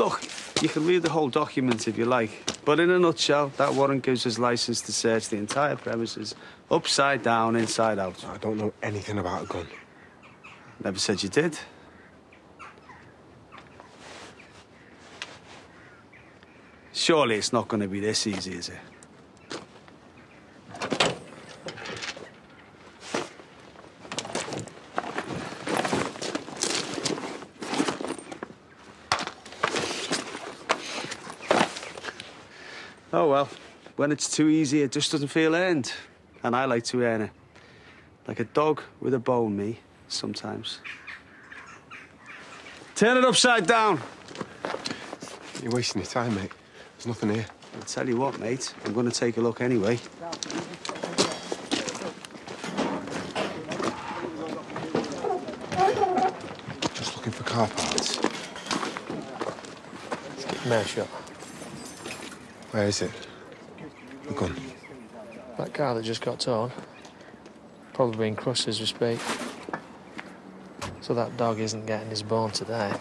Look, you can read the whole document if you like, but in a nutshell, that warrant gives us license to search the entire premises, upside down, inside out. I don't know anything about a gun. Never said you did. Surely it's not going to be this easy, is it? Oh, well, when it's too easy, it just doesn't feel earned. And I like to earn it. Like a dog with a bone, me, sometimes. Turn it upside down. You're wasting your time, mate. There's nothing here. I'll tell you what, mate, I'm going to take a look anyway. Just looking for car parts. Let's get the mail shot. Where is it? The gun. That car that just got torn. Probably been crushed as we speak. So that dog isn't getting his bone today.